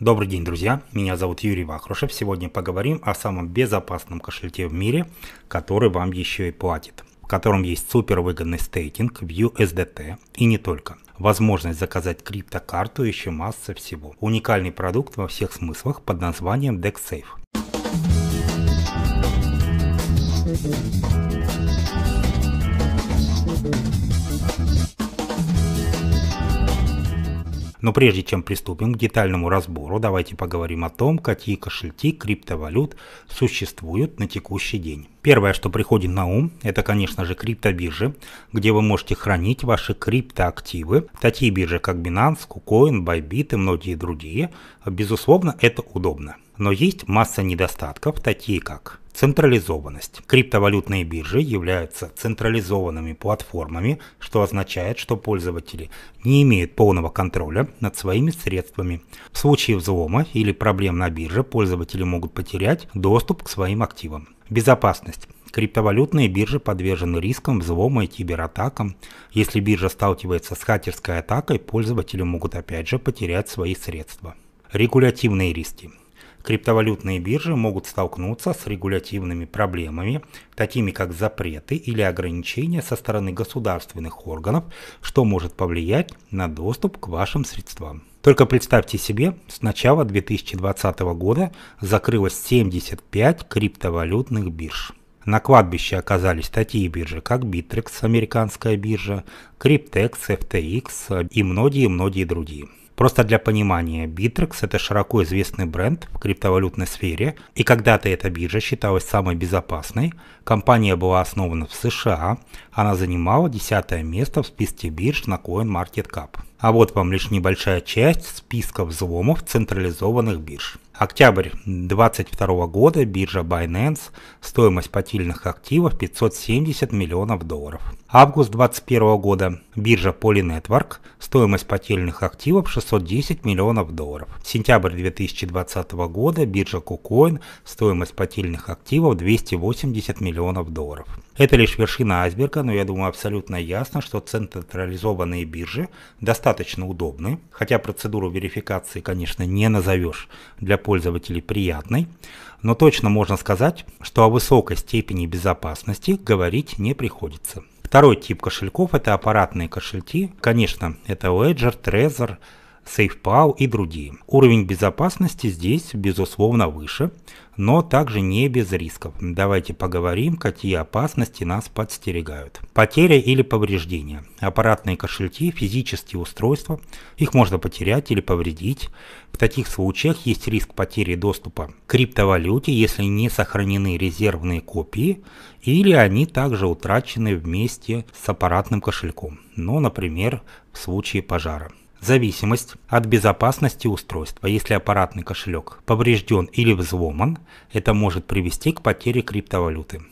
Добрый день, друзья! Меня зовут Юрий Вахрушев. Сегодня поговорим о самом безопасном кошельке в мире, который вам еще и платит, в котором есть супервыгодный стейкинг в USDT и не только. Возможность заказать криптокарту и еще масса всего. Уникальный продукт во всех смыслах под названием DexSafe. Но прежде чем приступим к детальному разбору, давайте поговорим о том, какие кошельки криптовалют существуют на текущий день. Первое, что приходит на ум, это, конечно же, криптобиржи, где вы можете хранить ваши криптоактивы. Такие биржи, как Binance, Kucoin, Bybit и многие другие. Безусловно, это удобно. Но есть масса недостатков, такие как централизованность. Криптовалютные биржи являются централизованными платформами, что означает, что пользователи не имеют полного контроля над своими средствами. В случае взлома или проблем на бирже пользователи могут потерять доступ к своим активам. Безопасность. Криптовалютные биржи подвержены рискам взлома и кибератакам. Если биржа сталкивается с хакерской атакой, пользователи могут опять же потерять свои средства. Регулятивные риски. Криптовалютные биржи могут столкнуться с регулятивными проблемами, такими как запреты или ограничения со стороны государственных органов, что может повлиять на доступ к вашим средствам. Только представьте себе, с начала 2020 года закрылось 75 криптовалютных бирж. На кладбище оказались такие биржи, как Bittrex, американская биржа, Cryptex, FTX и многие другие. Просто для понимания, Bittrex – это широко известный бренд в криптовалютной сфере, и когда-то эта биржа считалась самой безопасной. Компания была основана в США, она занимала 10-е место в списке бирж на CoinMarketCap. А вот вам лишь небольшая часть списка взломов централизованных бирж. Октябрь 2022 года, биржа Binance, стоимость потильных активов 570 миллионов долларов. Август 2021 года, биржа PolyNetwork, стоимость потильных активов 610 миллионов долларов. Сентябрь 2020 года, биржа KuCoin, стоимость потильных активов 280 миллионов долларов. Это лишь вершина айсберга, но я думаю абсолютно ясно, что централизованные биржи достаточно удобны, хотя процедуру верификации, конечно, не назовешь для пользователей приятной, но точно можно сказать, что о высокой степени безопасности говорить не приходится. Второй тип кошельков – это аппаратные кошельки, конечно, это Ledger, Trezor, SafePal и другие. Уровень безопасности здесь, безусловно, выше, но также не без рисков. Давайте поговорим, какие опасности нас подстерегают. Потеря или повреждение. Аппаратные кошельки, физические устройства, их можно потерять или повредить. В таких случаях есть риск потери доступа к криптовалюте, если не сохранены резервные копии, или они также утрачены вместе с аппаратным кошельком, ну, например, в случае пожара. Зависимость от безопасности устройства. Если аппаратный кошелек поврежден или взломан, это может привести к потере криптовалюты.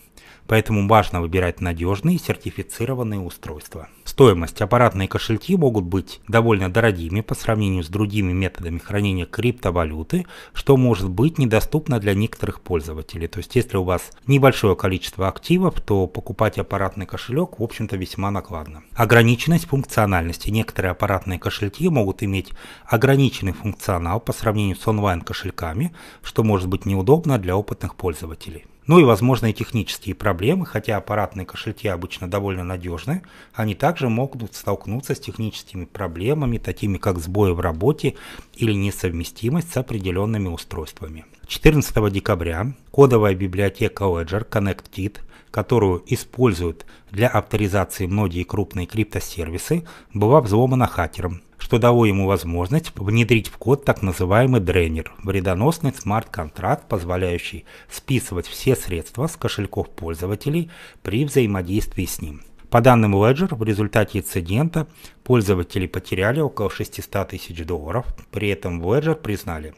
Поэтому важно выбирать надежные сертифицированные устройства. Стоимость. Аппаратные кошельки могут быть довольно дорогими по сравнению с другими методами хранения криптовалюты, что может быть недоступно для некоторых пользователей. То есть, если у вас небольшое количество активов, то покупать аппаратный кошелек, в общем-то, весьма накладно. Ограниченность функциональности. Некоторые аппаратные кошельки могут иметь ограниченный функционал по сравнению с онлайн-кошельками, что может быть неудобно для опытных пользователей. Ну и возможные технические проблемы, хотя аппаратные кошельки обычно довольно надежны, они также могут столкнуться с техническими проблемами, такими как сбои в работе или несовместимость с определенными устройствами. 14 декабря кодовая библиотека Ledger ConnectKit, которую используют для авторизации многие крупные криптосервисы, была взломана хакером, что дало ему возможность внедрить в код так называемый дренер – вредоносный смарт-контракт, позволяющий списывать все средства с кошельков пользователей при взаимодействии с ним. По данным Ledger, в результате инцидента пользователи потеряли около 600 тысяч долларов, при этом в Ledger признали,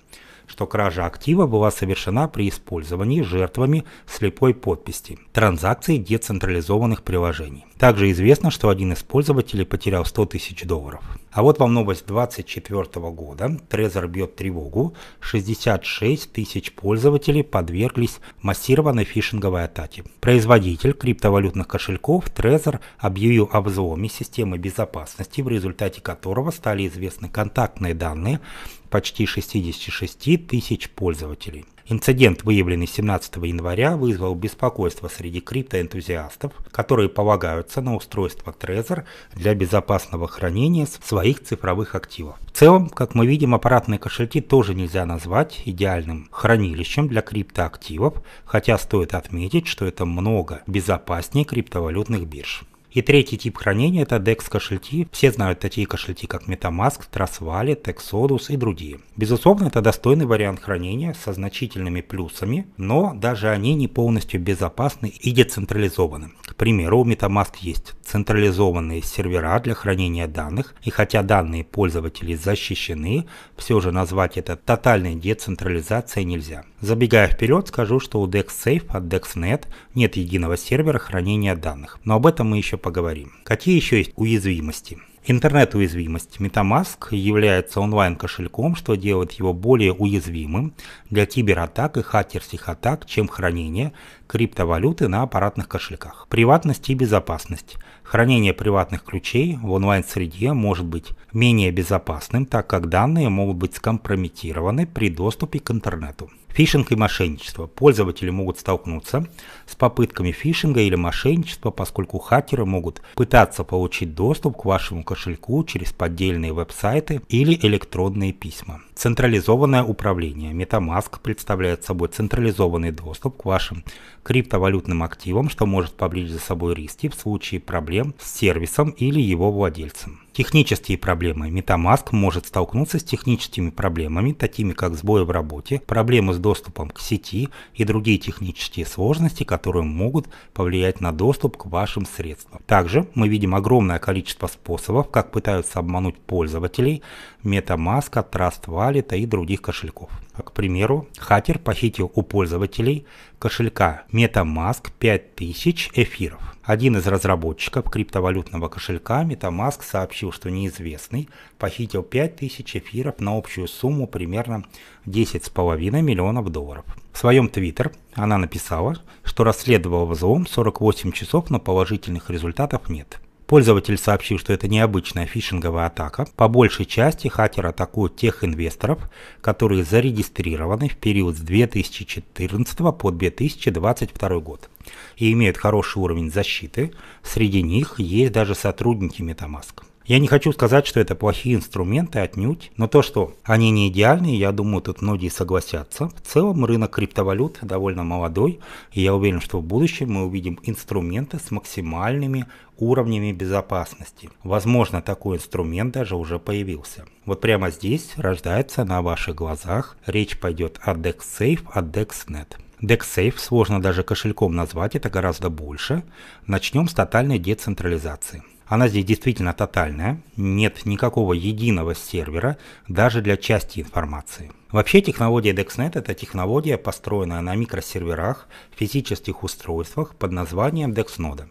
что кража актива была совершена при использовании жертвами слепой подписи транзакций децентрализованных приложений. Также известно, что один из пользователей потерял 100 тысяч долларов. А вот вам новость 2024 года. Trezor бьет тревогу. 66 тысяч пользователей подверглись массированной фишинговой атаке. Производитель криптовалютных кошельков Trezor объявил о взломе системы безопасности, в результате которого стали известны контактные данные почти 66 тысяч пользователей. Инцидент, выявленный 17 января, вызвал беспокойство среди криптоэнтузиастов, которые полагаются на устройство Trezor для безопасного хранения своих цифровых активов. В целом, как мы видим, аппаратные кошельки тоже нельзя назвать идеальным хранилищем для криптоактивов, хотя стоит отметить, что это много безопаснее криптовалютных бирж. И третий тип хранения – это DEX кошельки. Все знают такие кошельки, как Metamask, Trust Wallet, Texodus и другие. Безусловно, это достойный вариант хранения со значительными плюсами, но даже они не полностью безопасны и децентрализованы. К примеру, у Metamask есть централизованные сервера для хранения данных, и хотя данные пользователей защищены, все же назвать это тотальной децентрализацией нельзя. Забегая вперед, скажу, что у DexSafe от DexNode нет единого сервера хранения данных, но об этом мы еще поговорим. Какие еще есть уязвимости? Интернет-уязвимость. Metamask является онлайн-кошельком, что делает его более уязвимым для кибератак и хакерских атак, чем хранение криптовалюты на аппаратных кошельках. Приватность и безопасность. Хранение приватных ключей в онлайн-среде может быть менее безопасным, так как данные могут быть скомпрометированы при доступе к интернету. Фишинг и мошенничество. Пользователи могут столкнуться с попытками фишинга или мошенничества, поскольку хакеры могут пытаться получить доступ к вашему кошельку через поддельные веб-сайты или электронные письма. Централизованное управление. Metamask представляет собой централизованный доступ к вашим криптовалютным активам, что может повлечь за собой риски в случае проблем с сервисом или его владельцем. Технические проблемы. Metamask может столкнуться с техническими проблемами, такими как сбои в работе, проблемы с доступом к сети и другие технические сложности, которые могут повлиять на доступ к вашим средствам. Также мы видим огромное количество способов, как пытаются обмануть пользователей Metamask, Trust Wallet и других кошельков. К примеру, хакер похитил у пользователей кошелька Metamask 5000 эфиров. Один из разработчиков криптовалютного кошелька Metamask сообщил, что неизвестный похитил 5000 эфиров на общую сумму примерно 10,5 миллионов долларов. В своем Twitter она написала, что расследовала взлом 48 часов, но положительных результатов нет. Пользователь сообщил, что это необычная фишинговая атака. По большей части хакеры атакуют тех инвесторов, которые зарегистрированы в период с 2014 по 2022 год и имеют хороший уровень защиты. Среди них есть даже сотрудники Metamask. Я не хочу сказать, что это плохие инструменты, отнюдь, но то, что они не идеальны, я думаю, тут многие согласятся. В целом рынок криптовалют довольно молодой, и я уверен, что в будущем мы увидим инструменты с максимальными уровнями безопасности. Возможно, такой инструмент даже уже появился. Вот прямо здесь рождается на ваших глазах. Речь пойдет о DexSafe, о DexNode. DexSafe сложно даже кошельком назвать, это гораздо больше. Начнем с тотальной децентрализации. Она здесь действительно тотальная, нет никакого единого сервера даже для части информации. Вообще технология DexNode – это технология, построенная на микросерверах, физических устройствах под названием DexNode.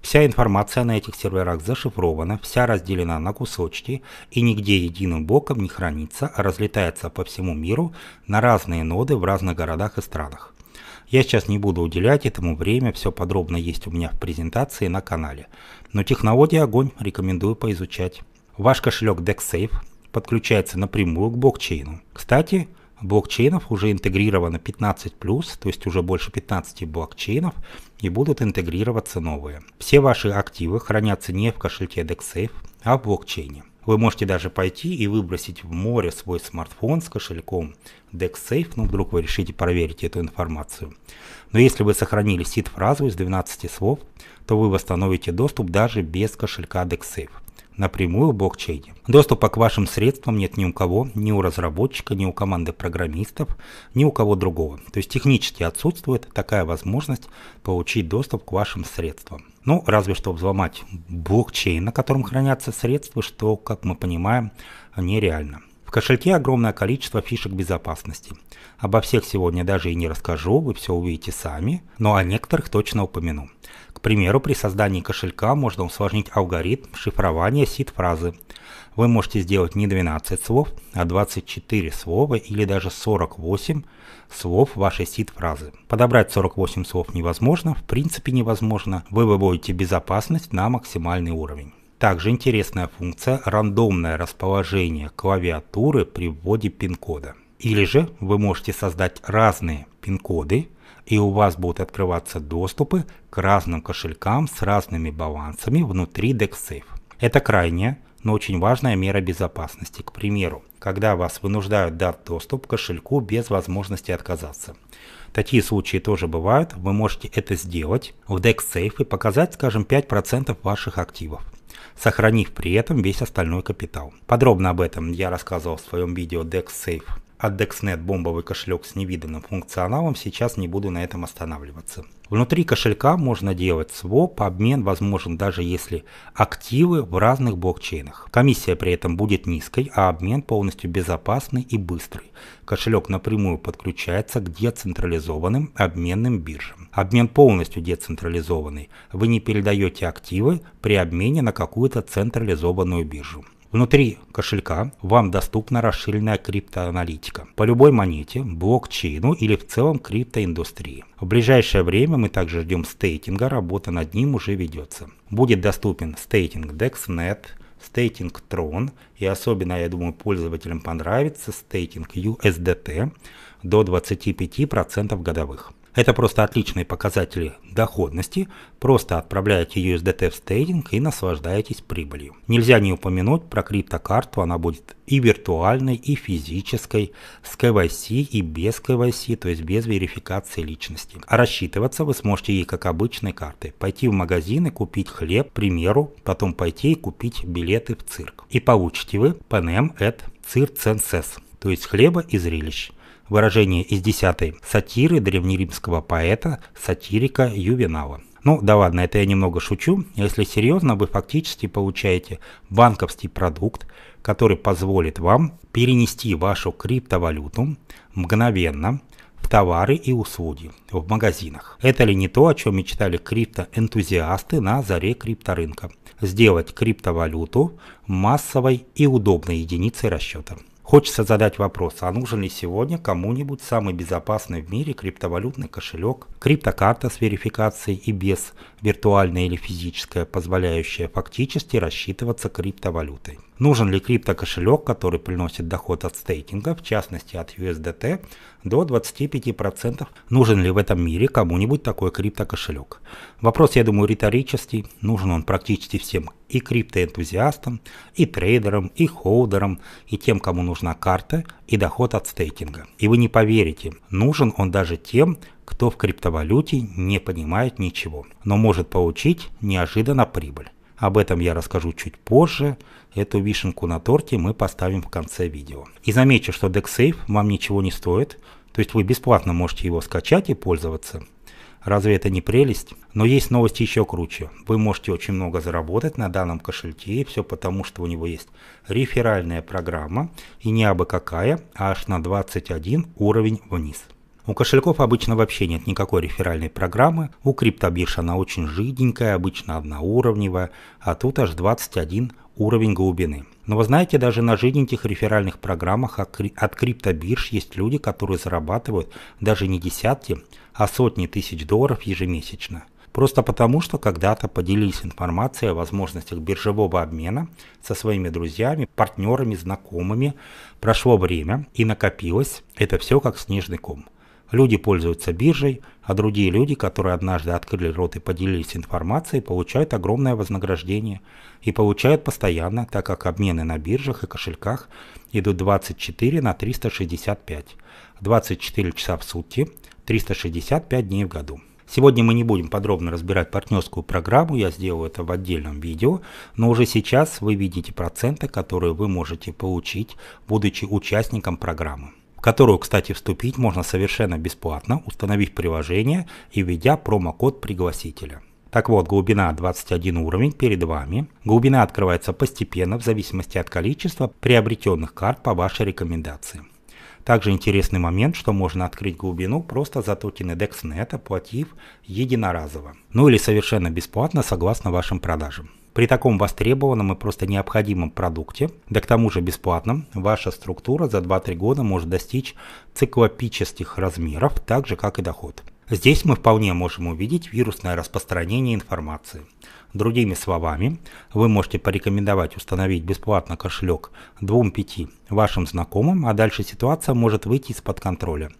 Вся информация на этих серверах зашифрована, вся разделена на кусочки и нигде единым блоком не хранится, а разлетается по всему миру на разные ноды в разных городах и странах. Я сейчас не буду уделять этому время, все подробно есть у меня в презентации на канале. Но технология огонь, рекомендую поизучать. Ваш кошелек DexSafe подключается напрямую к блокчейну. Кстати, блокчейнов уже интегрировано 15+, то есть уже больше 15 блокчейнов, и будут интегрироваться новые. Все ваши активы хранятся не в кошельке DexSafe, а в блокчейне. Вы можете даже пойти и выбросить в море свой смартфон с кошельком DexSafe, ну вдруг вы решите проверить эту информацию. Но если вы сохранили сид-фразу из 12 слов, то вы восстановите доступ даже без кошелька DexSafe, напрямую в блокчейне. Доступа к вашим средствам нет ни у кого, ни у разработчика, ни у команды программистов, ни у кого другого. То есть технически отсутствует такая возможность получить доступ к вашим средствам. Ну, разве что взломать блокчейн, на котором хранятся средства, что, как мы понимаем, нереально. В кошельке огромное количество фишек безопасности. Обо всех сегодня даже и не расскажу, вы все увидите сами, но о некоторых точно упомяну. К примеру, при создании кошелька можно усложнить алгоритм шифрования сид-фразы. Вы можете сделать не 12 слов, а 24 слова или даже 48 слов вашей сид-фразы. Подобрать 48 слов невозможно, в принципе невозможно. Вы выводите безопасность на максимальный уровень. Также интересная функция – рандомное расположение клавиатуры при вводе пин-кода. Или же вы можете создать разные пин-коды, и у вас будут открываться доступы к разным кошелькам с разными балансами внутри DexSafe. Это крайняя, но очень важная мера безопасности. К примеру, когда вас вынуждают дать доступ к кошельку без возможности отказаться. Такие случаи тоже бывают, вы можете это сделать в DexSafe и показать, скажем, 5% ваших активов, сохранив при этом весь остальной капитал. Подробно об этом я рассказывал в своем видео DexSafe от DexNet бомбовый кошелек с невиданным функционалом, сейчас не буду на этом останавливаться. Внутри кошелька можно делать своп, обмен возможен даже если активы в разных блокчейнах. Комиссия при этом будет низкой, а обмен полностью безопасный и быстрый. Кошелек напрямую подключается к децентрализованным обменным биржам. Обмен полностью децентрализованный. Вы не передаете активы при обмене на какую-то централизованную биржу. Внутри кошелька вам доступна расширенная криптоаналитика по любой монете, блокчейну или в целом криптоиндустрии. В ближайшее время мы также ждем стейтинга, работа над ним уже ведется. Будет доступен стейтинг DexNet, стейтинг TRON и особенно, я думаю, пользователям понравится стейтинг USDT до 25% годовых. Это просто отличные показатели доходности, просто отправляете USDT в стейдинг и наслаждаетесь прибылью. Нельзя не упомянуть про криптокарту, она будет и виртуальной, и физической, с KYC и без KYC, то есть без верификации личности. А рассчитываться вы сможете ей как обычной картой. Пойти в магазин и купить хлеб, к примеру, потом пойти и купить билеты в цирк. И получите вы PNM at circenses, то есть хлеба и зрелищ. Выражение из 10-й сатиры древнеримского поэта, сатирика Ювенала. Ну да ладно, это я немного шучу. Если серьезно, вы фактически получаете банковский продукт, который позволит вам перенести вашу криптовалюту мгновенно в товары и услуги в магазинах. Это ли не то, о чем мечтали криптоэнтузиасты на заре крипторынка? Сделать криптовалюту массовой и удобной единицей расчета. Хочется задать вопрос, а нужен ли сегодня кому-нибудь самый безопасный в мире криптовалютный кошелек, криптокарта с верификацией и без, виртуальная или физическая, позволяющая фактически рассчитываться криптовалютой? Нужен ли криптокошелек, который приносит доход от стейкинга, в частности от USDT, до 25%? Нужен ли в этом мире кому-нибудь такой криптокошелек? Вопрос, я думаю, риторический, нужен он практически всем. И криптоэнтузиастам, и трейдерам, и холдерам, и тем, кому нужна карта и доход от стейкинга. И вы не поверите, нужен он даже тем, кто в криптовалюте не понимает ничего, но может получить неожиданно прибыль. Об этом я расскажу чуть позже, эту вишенку на торте мы поставим в конце видео. И замечу, что DexSafe вам ничего не стоит, то есть вы бесплатно можете его скачать и пользоваться. Разве это не прелесть? Но есть новости еще круче. Вы можете очень много заработать на данном кошельке, и все потому, что у него есть реферальная программа, и не абы какая, а аж на 21 уровень вниз. У кошельков обычно вообще нет никакой реферальной программы, у криптобирж она очень жиденькая, обычно одноуровневая, а тут аж 21 уровень глубины. Но вы знаете, даже на жиденьких реферальных программах от криптобирж есть люди, которые зарабатывают даже не десятки, а сотни тысяч долларов ежемесячно. Просто потому, что когда-то поделились информацией о возможностях биржевого обмена со своими друзьями, партнерами, знакомыми. Прошло время и накопилось. Это все как снежный ком. Люди пользуются биржей, а другие люди, которые однажды открыли рот и поделились информацией, получают огромное вознаграждение. И получают постоянно, так как обмены на биржах и кошельках идут 24/365. 24 часа в сутки, 365 дней в году. Сегодня мы не будем подробно разбирать партнерскую программу, я сделаю это в отдельном видео, но уже сейчас вы видите проценты, которые вы можете получить, будучи участником программы, в которую, кстати, вступить можно совершенно бесплатно, установив приложение и введя промокод пригласителя. Так вот, глубина 21 уровень перед вами. Глубина открывается постепенно в зависимости от количества приобретенных карт по вашей рекомендации. Также интересный момент, что можно открыть глубину просто за токены DexNet, оплатив единоразово. Ну или совершенно бесплатно, согласно вашим продажам. При таком востребованном и просто необходимом продукте, да к тому же бесплатном, ваша структура за 2-3 года может достичь циклопических размеров, так же как и доход. Здесь мы вполне можем увидеть вирусное распространение информации. Другими словами, вы можете порекомендовать установить бесплатно кошелек 2-5 вашим знакомым, а дальше ситуация может выйти из-под контроля,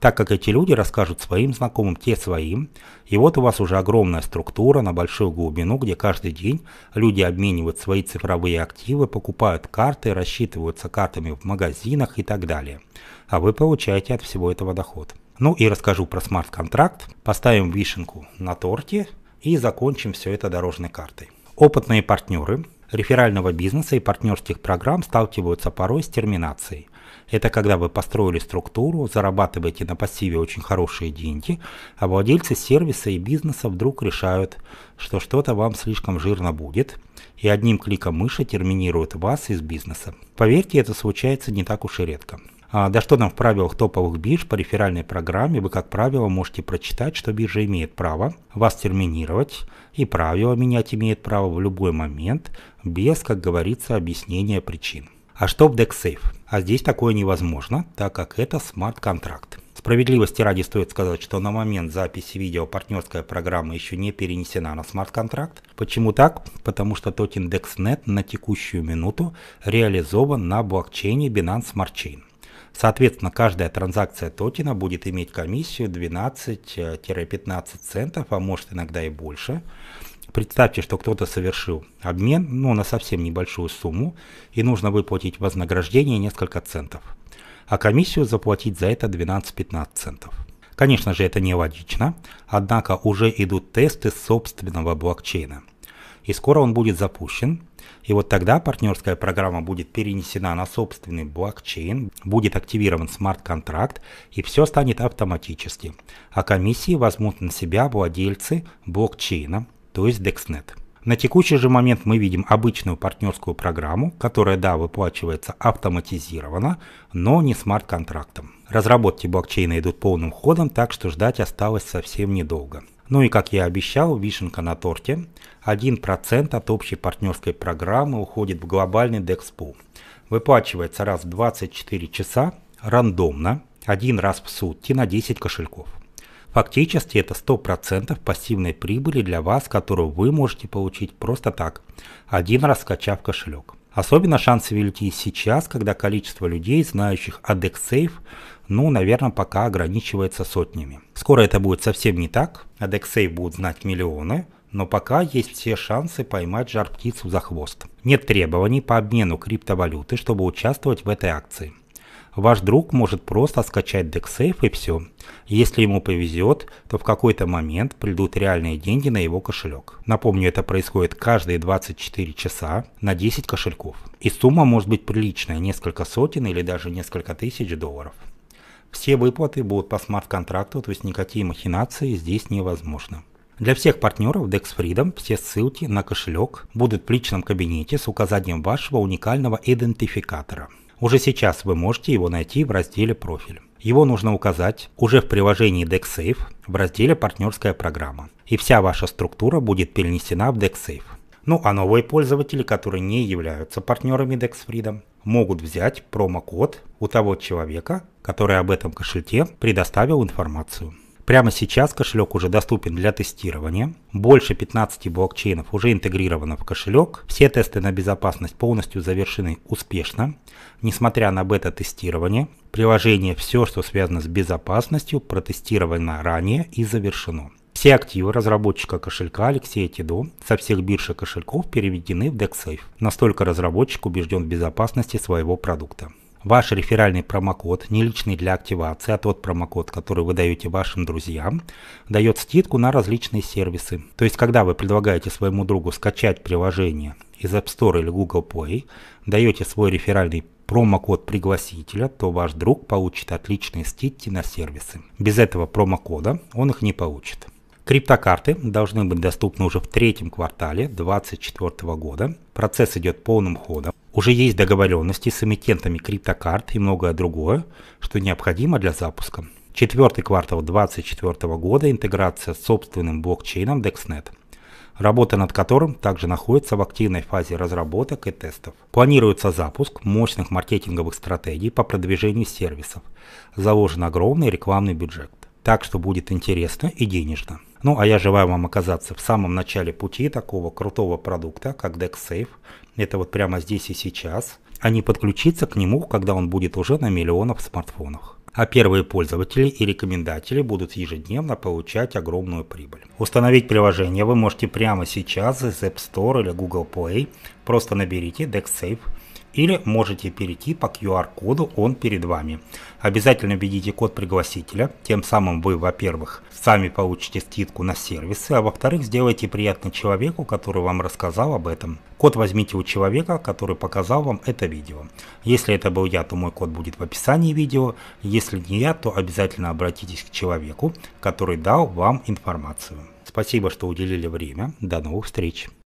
так как эти люди расскажут своим знакомым, те своим, и вот у вас уже огромная структура на большую глубину, где каждый день люди обменивают свои цифровые активы, покупают карты, рассчитываются картами в магазинах и так далее. А вы получаете от всего этого доход. Ну и расскажу про смарт-контракт, поставим вишенку на торте и закончим все это дорожной картой. Опытные партнеры реферального бизнеса и партнерских программ сталкиваются порой с терминацией. Это когда вы построили структуру, зарабатываете на пассиве очень хорошие деньги, а владельцы сервиса и бизнеса вдруг решают, что что-то вам слишком жирно будет, и одним кликом мыши терминируют вас из бизнеса. Поверьте, это случается не так уж и редко. Да что там в правилах топовых бирж по реферальной программе, вы как правило можете прочитать, что биржа имеет право вас терминировать и правила менять имеет право в любой момент, без, как говорится, объяснения причин. А что в DexSafe? А здесь такое невозможно, так как это смарт-контракт. Справедливости ради стоит сказать, что на момент записи видео партнерская программа еще не перенесена на смарт-контракт. Почему так? Потому что токен DexNet на текущую минуту реализован на блокчейне Binance Smart Chain. Соответственно, каждая транзакция токена будет иметь комиссию 12-15 центов, а может иногда и больше. Представьте, что кто-то совершил обмен, но на совсем небольшую сумму, и нужно выплатить вознаграждение несколько центов. А комиссию заплатить за это 12-15 центов. Конечно же, это нелогично, однако уже идут тесты собственного блокчейна. И скоро он будет запущен. И вот тогда партнерская программа будет перенесена на собственный блокчейн, будет активирован смарт-контракт, и все станет автоматически. А комиссии возьмут на себя владельцы блокчейна, то есть DexNet. На текущий же момент мы видим обычную партнерскую программу, которая, да, выплачивается автоматизированно, но не смарт-контрактом. Разработки блокчейна идут полным ходом, так что ждать осталось совсем недолго. Ну и, как я обещал, вишенка на торте. 1% от общей партнерской программы уходит в глобальный DexPool. Выплачивается раз в 24 часа рандомно, один раз в сутки на 10 кошельков. Фактически это 100% пассивной прибыли для вас, которую вы можете получить просто так, один раз скачав кошелек. Особенно шансы велики сейчас, когда количество людей, знающих о DexSafe, ну, наверное, пока ограничивается сотнями. Скоро это будет совсем не так, о DexSafe будут знать миллионы, но пока есть все шансы поймать жар-птицу за хвост. Нет требований по обмену криптовалюты, чтобы участвовать в этой акции. Ваш друг может просто скачать DexSafe и все. Если ему повезет, то в какой-то момент придут реальные деньги на его кошелек. Напомню, это происходит каждые 24 часа на 10 кошельков. И сумма может быть приличная, несколько сотен или даже несколько тысяч долларов. Все выплаты будут по смарт-контракту, то есть никакие махинации здесь невозможно. Для всех партнеров DexFreedom все ссылки на кошелек будут в личном кабинете с указанием вашего уникального идентификатора. Уже сейчас вы можете его найти в разделе «Профиль». Его нужно указать уже в приложении DexSafe в разделе «Партнерская программа». И вся ваша структура будет перенесена в DexSafe. Ну а новые пользователи, которые не являются партнерами DexFreedom, могут взять промокод у того человека, который об этом кошельке предоставил информацию. Прямо сейчас кошелек уже доступен для тестирования. Больше 15 блокчейнов уже интегрировано в кошелек. Все тесты на безопасность полностью завершены успешно. Несмотря на бета-тестирование, приложение «Все, что связано с безопасностью» протестировано ранее и завершено. Все активы разработчика кошелька Алексея Тидо со всех бирж и кошельков переведены в DexSafe. Настолько разработчик убежден в безопасности своего продукта. Ваш реферальный промокод, не личный для активации, а тот промокод, который вы даете вашим друзьям, дает скидку на различные сервисы. То есть, когда вы предлагаете своему другу скачать приложение из App Store или Google Play, даете свой реферальный промокод пригласителя, то ваш друг получит отличные скидки на сервисы. Без этого промокода он их не получит. Криптокарты должны быть доступны уже в третьем квартале 2024 года. Процесс идет полным ходом. Уже есть договоренности с эмитентами криптокарт и многое другое, что необходимо для запуска. Четвертый квартал 2024 года — интеграция с собственным блокчейном DexNet, работа над которым также находится в активной фазе разработок и тестов. Планируется запуск мощных маркетинговых стратегий по продвижению сервисов. Заложен огромный рекламный бюджет. Так что будет интересно и денежно. Ну а я желаю вам оказаться в самом начале пути такого крутого продукта, как DexSafe. Это вот прямо здесь и сейчас. А не подключиться к нему, когда он будет уже на миллионах смартфонах. А первые пользователи и рекомендатели будут ежедневно получать огромную прибыль. Установить приложение вы можете прямо сейчас из App Store или Google Play. Просто наберите DexSafe или можете перейти по QR-коду, он перед вами. Обязательно введите код пригласителя, тем самым вы, во-первых, сами получите скидку на сервисы, а во-вторых, сделайте приятно человеку, который вам рассказал об этом. Код возьмите у человека, который показал вам это видео. Если это был я, то мой код будет в описании видео. Если не я, то обязательно обратитесь к человеку, который дал вам информацию. Спасибо, что уделили время. До новых встреч!